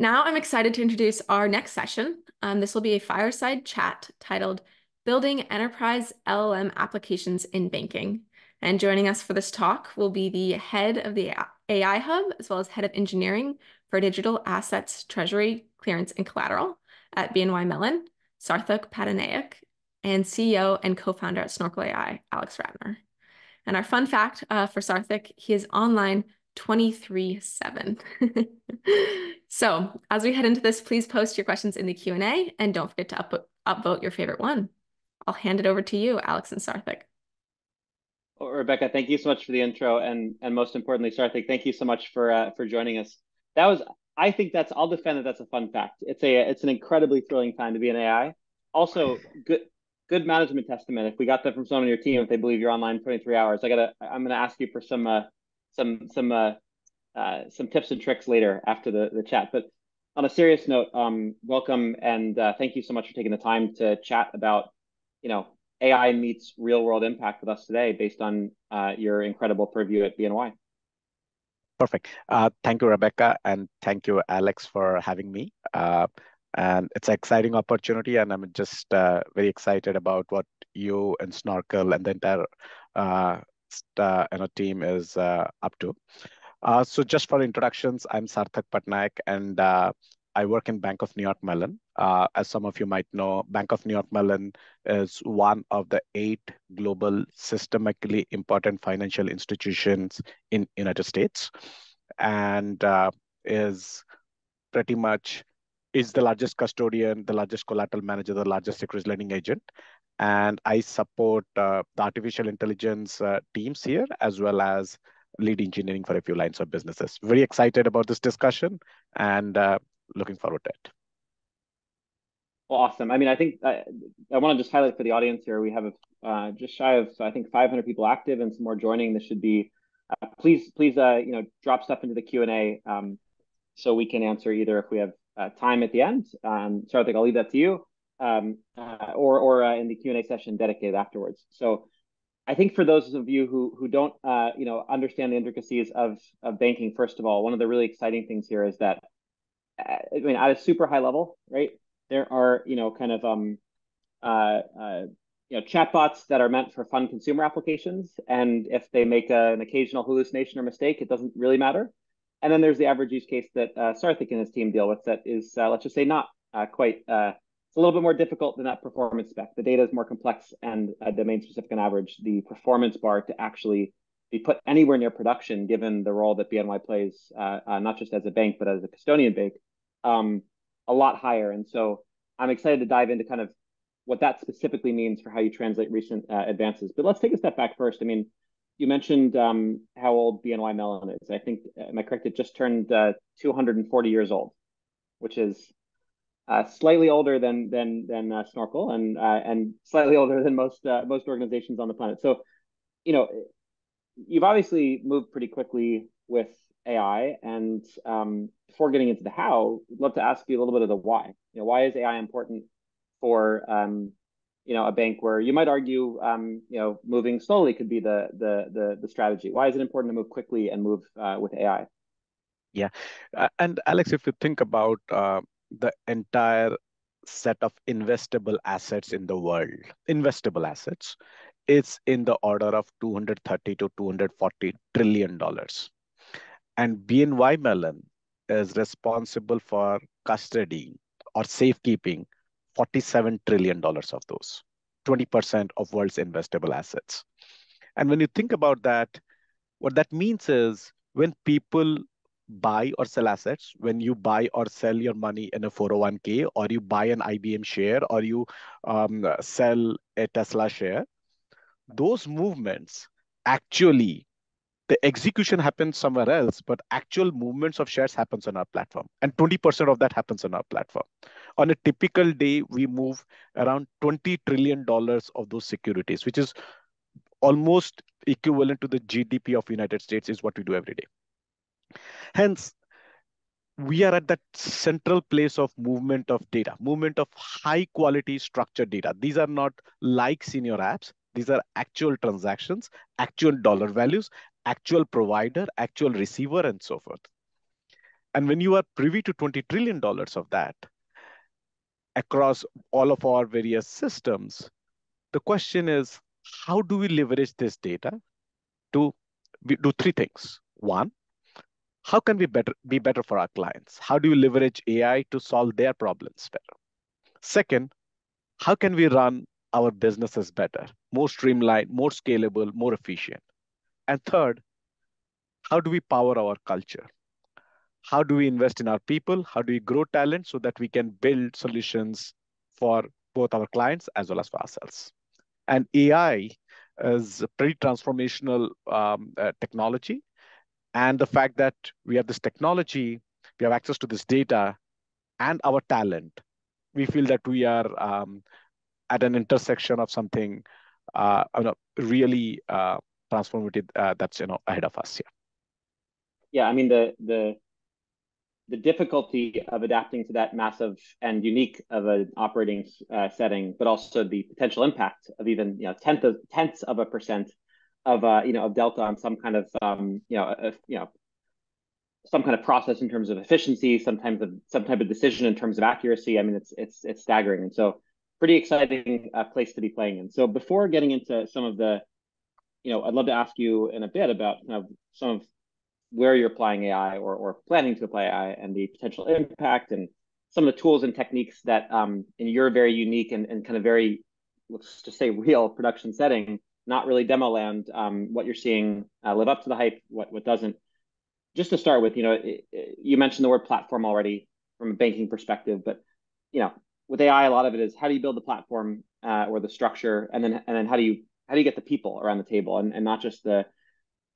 Now I'm excited to introduce our next session. This will be a fireside chat titled Building Enterprise LLM Applications in Banking. And joining us for this talk will be the head of the AI Hub, as well as head of engineering for digital assets, treasury, clearance, and collateral at BNY Mellon, Sarthak Pattanaik, and CEO and co-founder at Snorkel AI, Alex Ratner. And our fun fact for Sarthak, he is online 24/7. So as we head into this, please post your questions in the Q&A and don't forget to upvote your favorite one. I'll hand it over to you, Alex and Sarthak. Well, Rebecca, thank you so much for the intro, and most importantly, Sarthak, thank you so much for joining us. That was, I think that's, I'll defend that that's a fun fact. It's an incredibly thrilling time to be an AI. Also, good management testament. If we got that from someone on your team, if they believe you're online 23 hours, I'm gonna ask you for some tips and tricks later after the chat. But on a serious note, welcome and thank you so much for taking the time to chat about, you know, AI meets real world impact with us today based on your incredible purview at BNY. Perfect. Thank you, Rebecca, and thank you, Alex, for having me. And it's an exciting opportunity, and I'm just very excited about what you and Snorkel and the entire team is up to. So just for introductions, I'm Sarthak Pattanaik, and I work in Bank of New York Mellon. As some of you might know, Bank of New York Mellon is one of the 8 global systemically important financial institutions in United States, and is the largest custodian, the largest collateral manager, the largest securities lending agent. And I support the artificial intelligence teams here, as well as lead engineering for a few lines of businesses. Very excited about this discussion and looking forward to it. Well, awesome. I mean, I think I want to just highlight for the audience here, we have just shy of, I think, 500 people active and some more joining. This should be, please, you know, drop stuff into the Q&A so we can answer either if we have time at the end. So I think I'll leave that to you. Or in the Q&A session dedicated afterwards. So I think for those of you who don't you know, understand the intricacies of banking, first of all, one of the really exciting things here is that, I mean, at a super high level, right, there are, you know, kind of you know, chatbots that are meant for fun consumer applications, and if they make an occasional hallucination or mistake, it doesn't really matter. And then there's the average use case that Sarthak and his team deal with that is, let's just say, not quite it's a little bit more difficult than that performance spec. The data is more complex and domain-specific on average. The performance bar to actually be put anywhere near production, given the role that BNY plays, not just as a bank, but as a custodian bank, a lot higher. And so I'm excited to dive into kind of what that specifically means for how you translate recent advances. But let's take a step back first. I mean, you mentioned how old BNY Mellon is. I think, am I correct? It just turned 240 years old, which is slightly older than Snorkel, and slightly older than most organizations on the planet. So, you know, you've obviously moved pretty quickly with AI. And before getting into the how, I'd love to ask you a little bit of the why. You know, why is AI important for you know, a bank where you might argue you know, moving slowly could be the strategy? Why is it important to move quickly and move with AI? Yeah, and Alex, if you think about the entire set of investable assets in the world, investable assets, it's in the order of $230 to $240 trillion. And BNY Mellon is responsible for custody or safekeeping $47 trillion of those, 20% of world's investable assets. And when you think about that, what that means is when people buy or sell assets, when you buy or sell your money in a 401k, or you buy an IBM share, or you sell a Tesla share, those movements, actually the execution happens somewhere else, but actual movements of shares happens on our platform, and 20% of that happens on our platform. On a typical day, we move around $20 trillion of those securities, which is almost equivalent to the GDP of the United States is what we do every day. Hence, we are at that central place of movement of data, movement of high quality structured data. These are not likes in your apps. These are actual transactions, actual dollar values, actual provider, actual receiver, and so forth. And when you are privy to $20 trillion of that across all of our various systems, the question is, how do we leverage this data to do three things? One, how can we be better for our clients? How do we leverage AI to solve their problems better? Second, how can we run our businesses better, more streamlined, more scalable, more efficient? And third, how do we power our culture? How do we invest in our people? How do we grow talent so that we can build solutions for both our clients as well as for ourselves? And AI is a pretty transformational technology. And the fact that we have this technology, we have access to this data and our talent, we feel that we are at an intersection of something really transformative that's ahead of us here. Yeah, I mean, the difficulty of adapting to that massive and unique of an operating setting, but also the potential impact of even tenths of a percent of of delta on some kind of some kind of process in terms of efficiency, sometimes of some type of decision in terms of accuracy. I mean, it's staggering, and so pretty exciting place to be playing in. So before getting into some of the, I'd love to ask you in a bit about some of where you're applying AI or planning to apply AI and the potential impact and some of the tools and techniques that in your very unique and kind of very, let's just say, real production setting, not really demo land, what you're seeing live up to the hype, what doesn't. Just to start with, you mentioned the word platform already from a banking perspective, but with AI, a lot of it is how do you build the platform or the structure, and then how do you get the people around the table, and not just the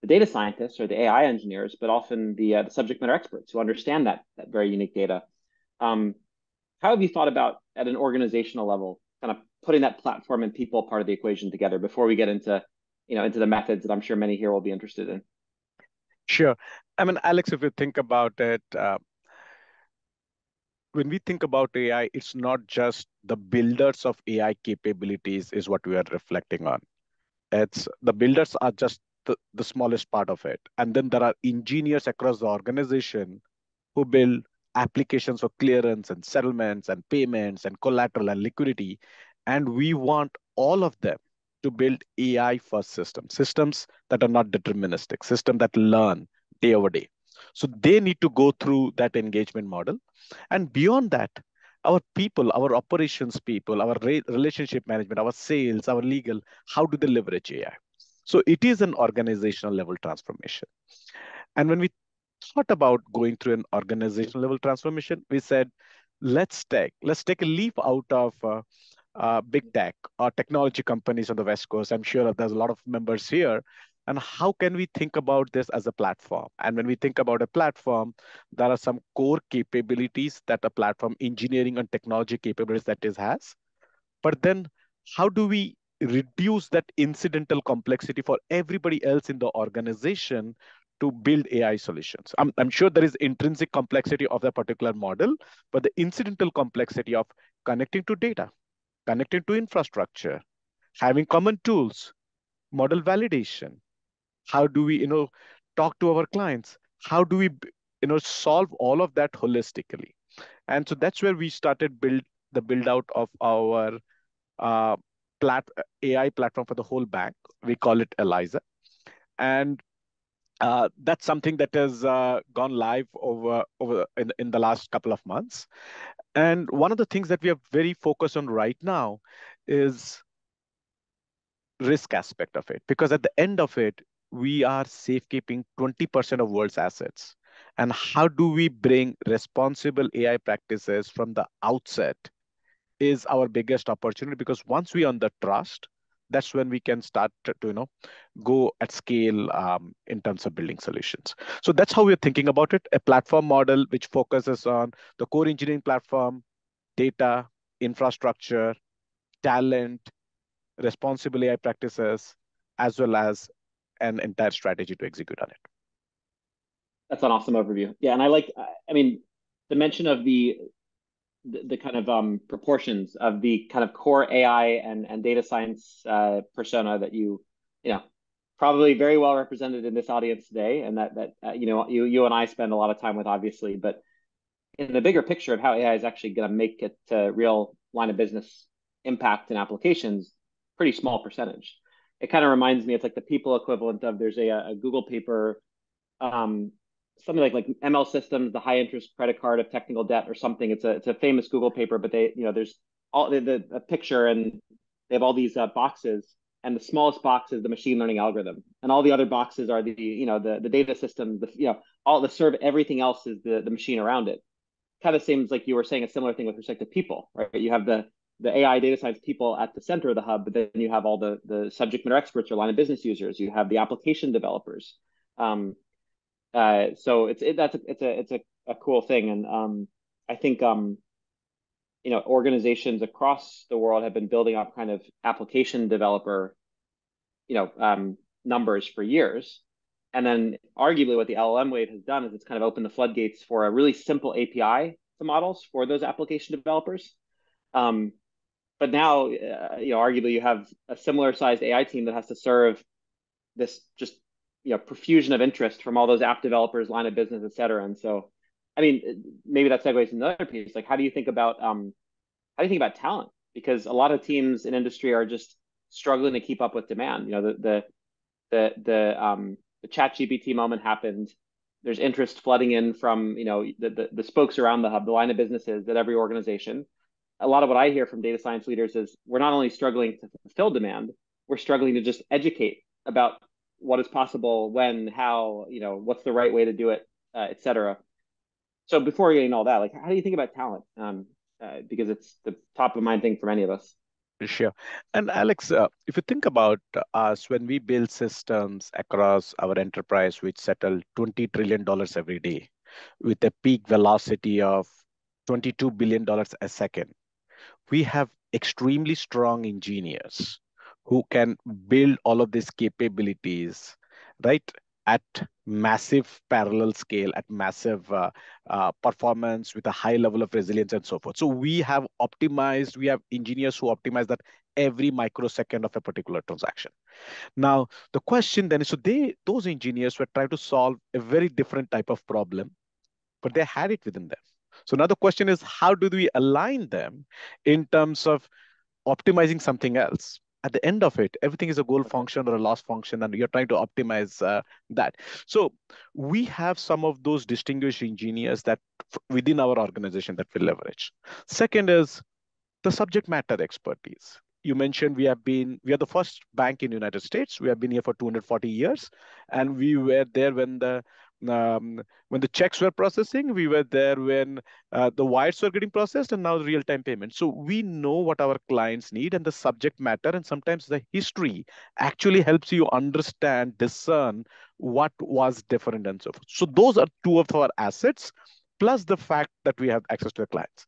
data scientists or the AI engineers, but often the subject matter experts who understand that very unique data. How have you thought about, at an organizational level, kind of putting that platform and people part of the equation together before we get into the methods that I'm sure many here will be interested in? Sure. I mean, Alex, if you think about it, when we think about AI, it's not just the builders of AI capabilities is what we are reflecting on. It's the builders are just the smallest part of it. And then there are engineers across the organization who build applications for clearance and settlements and payments and collateral and liquidity. And we want all of them to build AI-first systems that are not deterministic, systems that learn day over day. So they need to go through that engagement model. And beyond that, our people, our operations people, our relationship management, our sales, our legal, how do they leverage AI? So it is an organizational level transformation. And when we thought about going through an organizational level transformation, we said, let's take a leap out of big tech or technology companies on the West Coast. I'm sure there's a lot of members here. And how can we think about this as a platform? And when we think about a platform, there are some core capabilities that a platform, engineering and technology capabilities that it has. But then how do we reduce that incidental complexity for everybody else in the organization to build AI solutions? I'm sure there is intrinsic complexity of that particular model, but the incidental complexity of connecting to data, connecting to infrastructure, having common tools, model validation, how do we talk to our clients? How do we solve all of that holistically? And so that's where we started the build out of our AI platform for the whole bank. We call it Eliza. And that's something that has gone live over in the last couple of months. And one of the things that we are very focused on right now is risk aspect of it, because at the end of it, we are safekeeping 20% of world's assets. And how do we bring responsible AI practices from the outset is our biggest opportunity, because once we earn the trust, that's when we can start to go at scale in terms of building solutions. So that's how we're thinking about it, a platform model which focuses on the core engineering platform, data, infrastructure, talent, responsible AI practices, as well as an entire strategy to execute on it. That's an awesome overview. Yeah, and I mean, the mention of the kind of proportions of the kind of core AI and data science persona that you probably very well represented in this audience today, and that you and I spend a lot of time with, obviously, but in the bigger picture of how AI is actually going to make it to real line of business impact and applications, pretty small percentage. It kind of reminds me, it's like the people equivalent of, there's a Google paper, something like ML systems, the high interest credit card of technical debt or something. It's a famous Google paper, but they, there's all a picture, and they have all these boxes, and the smallest box is the machine learning algorithm, and all the other boxes are the data system, all the serve, everything else is the machine around it. Kind of seems like you were saying a similar thing with respect to people, right? You have the AI data science people at the center of the hub, but then you have all the subject matter experts or line of business users. You have the application developers. So it's a cool thing, and I think organizations across the world have been building up kind of application developer numbers for years, and then arguably what the LLM wave has done is it's kind of opened the floodgates for a really simple API to models for those application developers. But now, arguably you have a similar sized AI team that has to serve this just, profusion of interest from all those app developers, line of business, et cetera. And so, I mean, maybe that segues into another piece. Like, how do you think about talent? Because a lot of teams in industry are just struggling to keep up with demand. The ChatGPT moment happened. There's interest flooding in from, the spokes around the hub, the line of businesses at every organization. A lot of what I hear from data science leaders is we're not only struggling to fulfill demand, we're struggling to just educate about what is possible, when, how, what's the right way to do it, et cetera. So before getting all that, like, how do you think about talent? Because it's the top of mind thing for many of us. Sure. And Alex, if you think about us, when we build systems across our enterprise, which settle $20 trillion every day with a peak velocity of $22 billion a second, we have extremely strong engineers who can build all of these capabilities, right, at massive parallel scale, at massive performance with a high level of resilience and so forth. So we have engineers who optimize that every microsecond of a particular transaction. Now, the question then is, so those engineers were trying to solve a very different type of problem, but they had it within them. So now the question is, how do we align them in terms of optimizing something else? At the end of it, everything is a goal function or a loss function, and you're trying to optimize that. So we have some of those distinguished engineers that within our organization that we leverage. Second is the subject matter expertise. You mentioned we are the first bank in the United States. We have been here for 240 years, and we were there when the checks were processing, we were there when the wires were getting processed, and now real-time payments. So we know what our clients need, and the subject matter, and sometimes the history actually helps you understand, discern what was different and so forth. So those are two of our assets, plus the fact that we have access to the clients.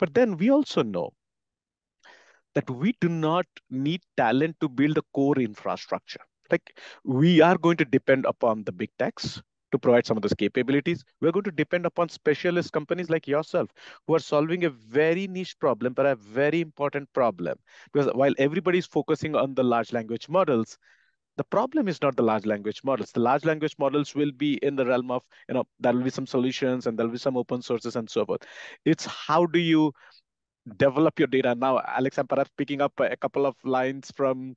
But then we also know that we do not need talent to build the core infrastructure. Like, we are going to depend upon the big techs to provide some of those capabilities. We're going to depend upon specialist companies like yourself who are solving a very niche problem, but a very important problem. Because while everybody's focusing on the large language models, the problem is not the large language models. The large language models will be in the realm of, there will be some solutions and there'll be some open sources and so forth. It's how do you develop your data. Now, Alex, I'm perhaps picking up a couple of lines from,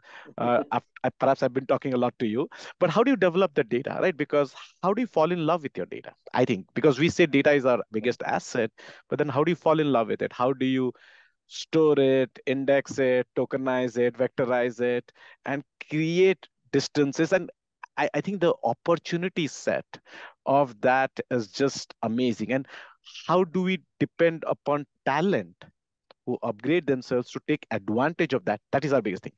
perhaps I've been talking a lot to you, but how do you develop the data, right? Because how do you fall in love with your data? I think, because we say data is our biggest asset, but then how do you fall in love with it? How do you store it, index it, tokenize it, vectorize it, and create distances? And I think the opportunity set of that is just amazing. And how do we depend upon talent who upgrade themselves to take advantage of that? That is our biggest thing.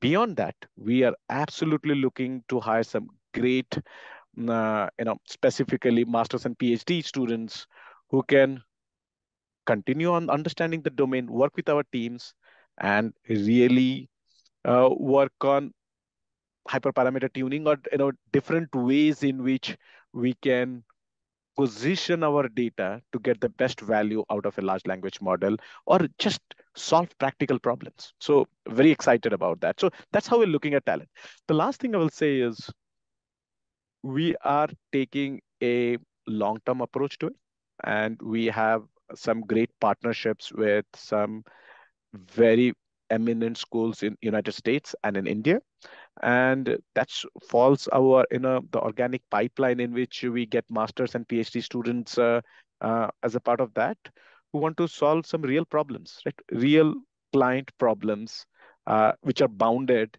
Beyond that, we are absolutely looking to hire some great, specifically masters and PhD students who can continue on understanding the domain, work with our teams, and really work on hyperparameter tuning or different ways in which we can position our data to get the best value out of a large language model, or just solve practical problems. So very excited about that. So that's how we're looking at talent. The last thing I will say is we are taking a long-term approach to it. And we have some great partnerships with some very eminent schools in United States and in India. And that falls our the organic pipeline in which we get masters and PhD students as a part of that, who want to solve some real problems, right? Real client problems, which are bounded,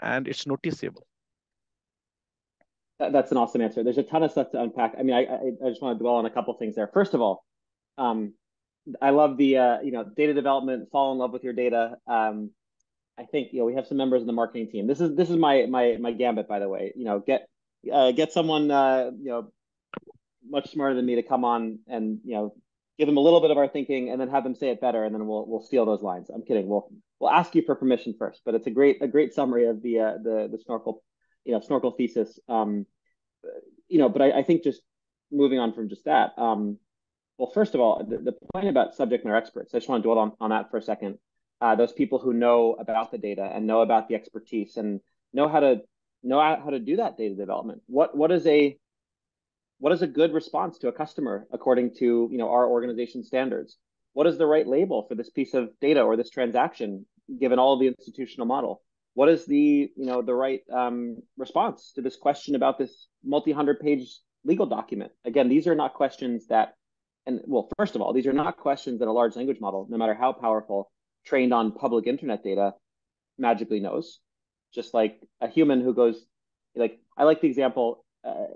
and it's noticeable. That's an awesome answer. There's a ton of stuff to unpack. I mean, I just want to dwell on a couple things there. First of all, I love the data development. Fall in love with your data. I think we have some members in the marketing team. This is my gambit, by the way. Get someone much smarter than me to come on and give them a little bit of our thinking, and then have them say it better, and then we'll steal those lines. I'm kidding. We'll ask you for permission first. But it's a great summary of the Snorkel Snorkel thesis. But I think just moving on from just that. Well, first of all, the point about subject matter experts, I just want to dwell on that for a second. Those people who know about the data and know about the expertise and know how to do that data development. What is a good response to a customer according to our organization's standards? What is the right label for this piece of data or this transaction, given all the institutional model? What is the the right response to this question about this multi-100-page legal document? Again, these are not questions that. And well, first of all, these are not questions that a large language model, no matter how powerful, trained on public internet data, magically knows. Just like a human who goes, I like the example,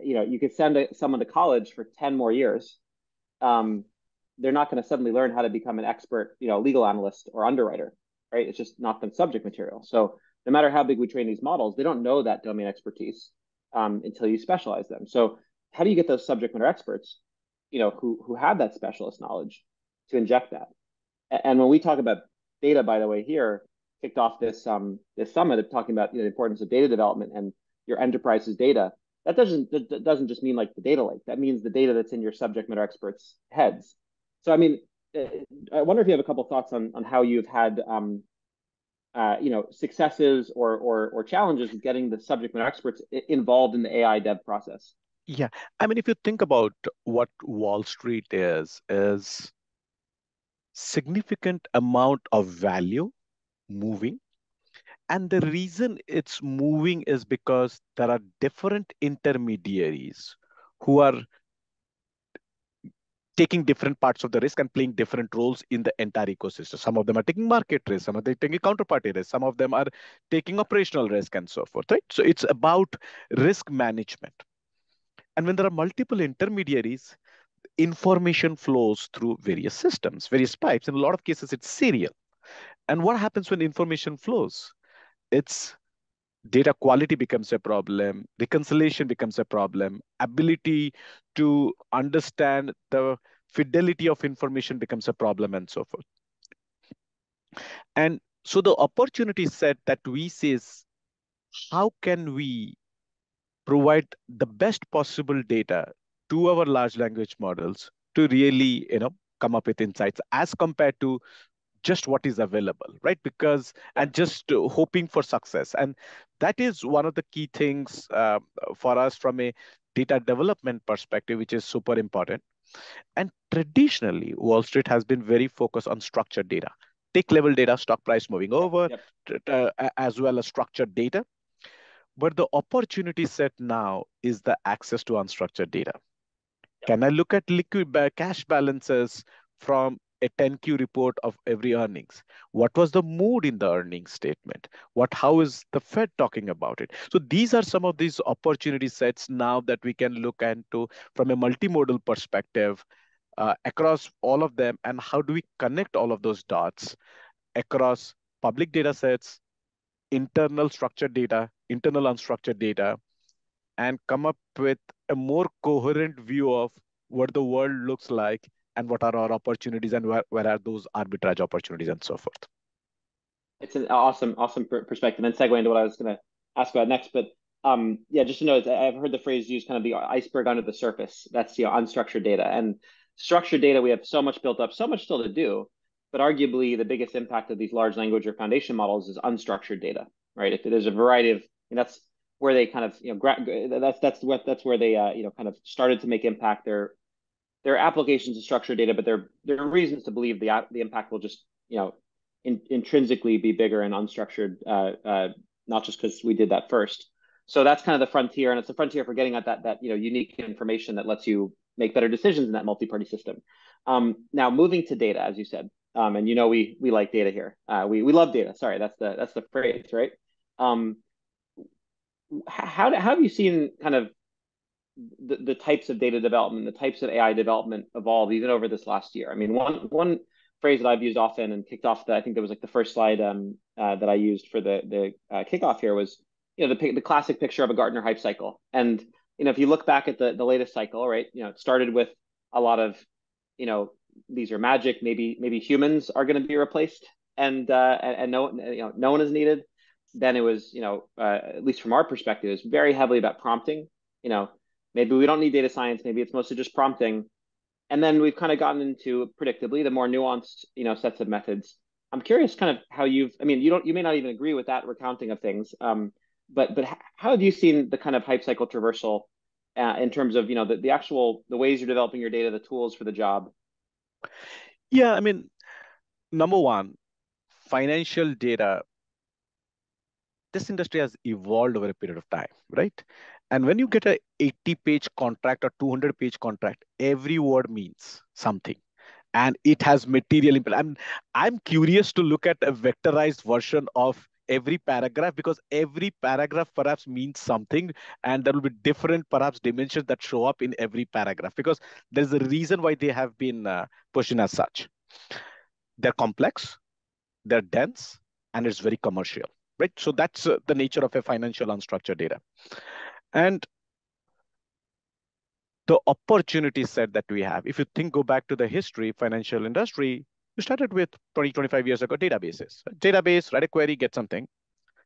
you could send someone to college for 10 more years. They're not going to suddenly learn how to become an expert, legal analyst or underwriter, right? It's just not the subject material. So no matter how big we train these models, they don't know that domain expertise until you specialize them. So how do you get those subject matter experts who have that specialist knowledge to inject that? And when we talk about data, by the way, here kicked off this summit of talking about the importance of data development and your enterprise's data. That doesn't just mean like the data lake. That means the data that's in your subject matter experts' heads. So I mean, I wonder if you have a couple thoughts on how you've had successes or challenges with getting the subject matter experts involved in the AI dev process. Yeah, I mean, if you think about what Wall Street is significant amount of value moving. And the reason it's moving is because there are different intermediaries who are taking different parts of the risk and playing different roles in the entire ecosystem. Some of them are taking market risk, some of them are taking counterparty risk, some of them are taking operational risk and so forth, right? So it's about risk management. And when there are multiple intermediaries, information flows through various systems, various pipes. In a lot of cases, it's serial. And what happens when information flows? It's data quality becomes a problem, reconciliation becomes a problem, ability to understand the fidelity of information becomes a problem, and so forth. And so the opportunity set that we see is, how can we provide the best possible data to our large language models to really, come up with insights as compared to just what is available, right? And just hoping for success. And that is one of the key things for us from a data development perspective, which is super important. And traditionally, Wall Street has been very focused on structured data, tick level data, stock price moving over, as well as structured data. But the opportunity set now is the access to unstructured data. Yep. Can I look at liquid cash balances from a 10Q report of every earnings? What was the mood in the earnings statement? How is the Fed talking about it? So these are some of these opportunity sets now that we can look into from a multimodal perspective across all of them. And how do we connect all of those dots across public data sets, internal structured data, internal unstructured data, and come up with a more coherent view of what the world looks like and what are our opportunities and where are those arbitrage opportunities and so forth. It's an awesome perspective and segue into what I was going to ask about next. But yeah, just to note, I've heard the phrase used, kind of the iceberg under the surface. That's unstructured data. And structured data, we have so much built up, so much still to do. But arguably, the biggest impact of these large language or foundation models is unstructured data, right? If there's a variety of, and that's where they kind of, you know, that's where they, you know, kind of started to make impact. Their applications of structured data, but there are reasons to believe the impact will just, you know, intrinsically be bigger in unstructured, not just because we did that first. So that's kind of the frontier, and it's the frontier for getting at that you know, unique information that lets you make better decisions in that multi-party system. Now moving to data, as you said. And you know, we like data here. We love data. Sorry, that's the phrase, right? How have you seen kind of the types of data development, the types of AI development evolve even over this last year? I mean, one phrase that I've used often and kicked off that I think that was like the first slide that I used for the kickoff here was, you know, the classic picture of a Gartner hype cycle. And you know, if you look back at the latest cycle, right? You know, it started with a lot of, you know, these are magic. Maybe humans are going to be replaced, and no one is needed. Then it was, you know, at least from our perspective, it's very heavily about prompting. You know, maybe we don't need data science. Maybe it's mostly just prompting. And then we've kind of gotten into, predictably, the more nuanced, you know, sets of methods. I'm curious, kind of how you've. I mean, you may not even agree with that recounting of things. But how have you seen the kind of hype cycle traversal in terms of, you know, the ways you're developing your data, the tools for the job? Yeah, I mean, number one, financial data, this industry has evolved over a period of time, right? And when you get an 80-page contract or 200-page contract, every word means something. And it has material impact. I'm curious to look at a vectorized version of every paragraph, because every paragraph perhaps means something, and there will be different perhaps dimensions that show up in every paragraph, because there's a reason why they have been positioned as such. They're complex, they're dense, and it's very commercial, right? So that's the nature of a financial unstructured data. And the opportunity set that we have, if you go back to the history, financial industry, we started with 20, 25 years ago, databases. Database, write a query, get something.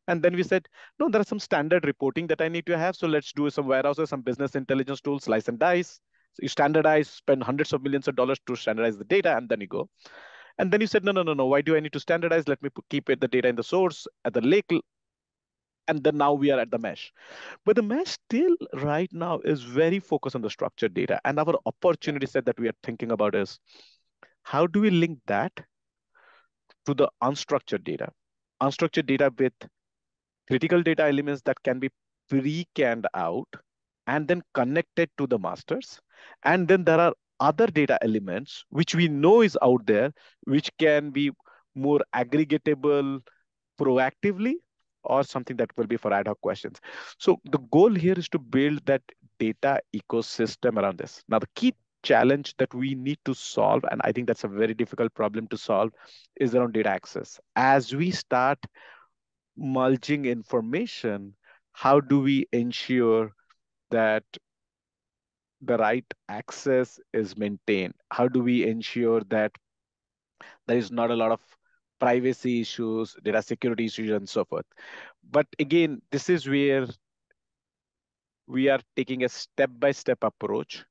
And then we said, no, there are some standard reporting that I need to have. So let's do some warehouses, some business intelligence tools, slice and dice. So you standardize, spend hundreds of millions of dollars to standardize the data, and then you go. And then you said, no. Why do I need to standardize? Let me keep the data in the source, at the lake. And then now we are at the mesh. But the mesh still right now is very focused on the structured data. And our opportunity set that we are thinking about is, how do we link that to the unstructured data? Unstructured data with critical data elements that can be pre-canned out and then connected to the masters. And then there are other data elements which we know is out there, which can be more aggregatable proactively or something that will be for ad hoc questions. So the goal here is to build that data ecosystem around this. Now, the key challenge that we need to solve, and I think that's a very difficult problem to solve, is around data access. As we start merging information, how do we ensure that the right access is maintained? How do we ensure that there is not a lot of privacy issues, data security issues, and so forth? But again, this is where we are taking a step-by-step approach.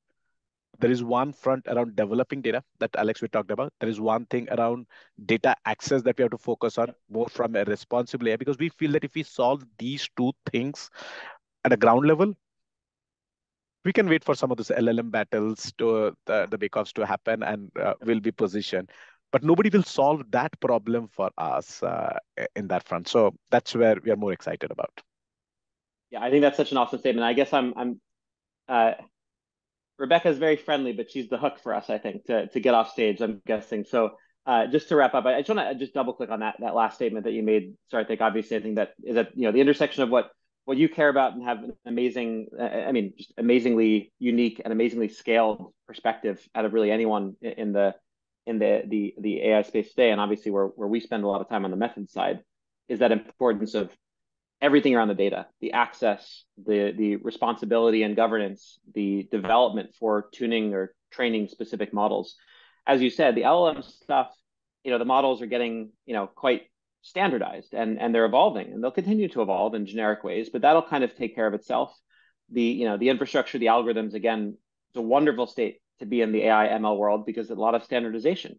There is one front around developing data that Alex, we talked about. There is one thing around data access that we have to focus on more from a responsible layer, because we feel that if we solve these two things at a ground level, we can wait for some of those LLM battles to the bake-offs to happen, and we'll be positioned. But nobody will solve that problem for us in that front. So that's where we are more excited about. Yeah, I think that's such an awesome statement. I guess Rebecca's very friendly, but she's the hook for us, I think, to get off stage, I'm guessing. So just to wrap up, I just want to just double click on that last statement that you made. So I think obviously I think that is that, you know, the intersection of what you care about and have an amazing, just amazingly unique and amazingly scaled perspective out of really anyone in the AI space today. And obviously where we spend a lot of time on the method side is that importance of everything around the data, the access, the responsibility and governance, the development for tuning or training specific models. As you said, the LLM stuff, you know, the models are getting, you know, quite standardized and they're evolving, and they'll continue to evolve in generic ways, but that'll kind of take care of itself. The, you know, the infrastructure, the algorithms, again, it's a wonderful state to be in the AI ML world because a lot of standardization.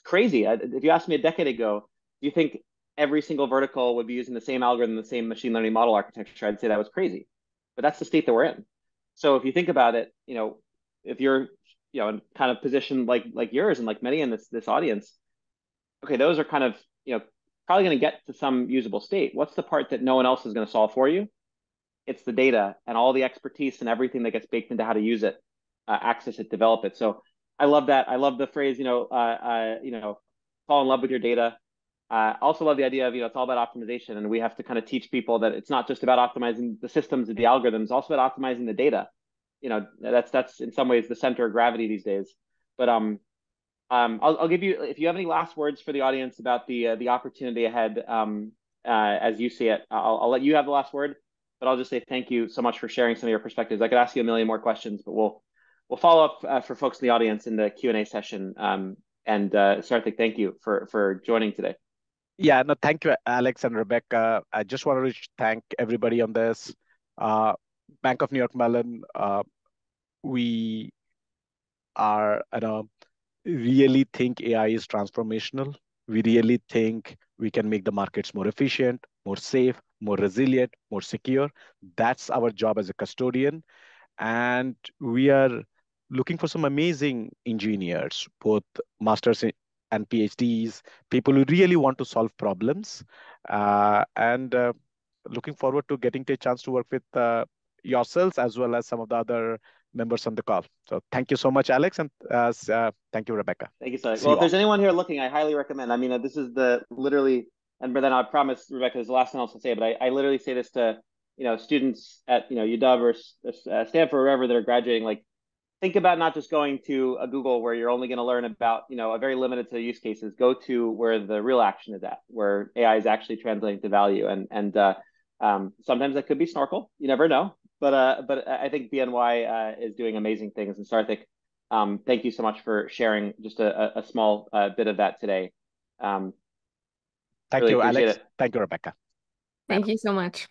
It's crazy. If you asked me a decade ago, do you think every single vertical would be using the same algorithm, the same machine learning model architecture? I'd say that was crazy, but that's the state that we're in. So if you think about it, you know, if you're, you know, in kind of position like yours and like many in this audience, okay, those are kind of, you know, probably going to get to some usable state. What's the part that no one else is going to solve for you? It's the data and all the expertise and everything that gets baked into how to use it, access it, develop it. So I love that. I love the phrase, you know, fall in love with your data. I also love the idea of, you know, it's all about optimization, and we have to kind of teach people that it's not just about optimizing the systems and the algorithms, it's also about optimizing the data. You know, that's in some ways the center of gravity these days. But I'll give you, if you have any last words for the audience about the opportunity ahead as you see it, I'll let you have the last word, but I'll just say thank you so much for sharing some of your perspectives. I could ask you a million more questions, but we'll follow up for folks in the audience in the Q&A session. Sarthak, thank you for joining today. Yeah, no, thank you, Alex and Rebecca. I just wanted to thank everybody on this. Bank of New York Mellon, we are, you know, really think AI is transformational. We really think we can make the markets more efficient, more safe, more resilient, more secure. That's our job as a custodian. And we are looking for some amazing engineers, both masters and PhDs, people who really want to solve problems, and looking forward to getting a chance to work with yourselves as well as some of the other members on the call. So thank you so much, Alex, and thank you, Rebecca. Thank you so much. Well, if there's anyone here looking, I highly recommend. I mean, this is the literally, and then I promise, Rebecca, this is the last thing I'll say, but I literally say this to, you know, students at, you know, UW or Stanford or wherever that are graduating, like, think about not just going to a Google where you're only going to learn about, you know, a very limited set of use cases. Go to where the real action is at, where AI is actually translating to value. And sometimes that could be Snorkel. You never know. But I think BNY is doing amazing things. And Sarthak, thank you so much for sharing just a small bit of that today. Thank you, Alex. Thank you, Rebecca. Thank you so much.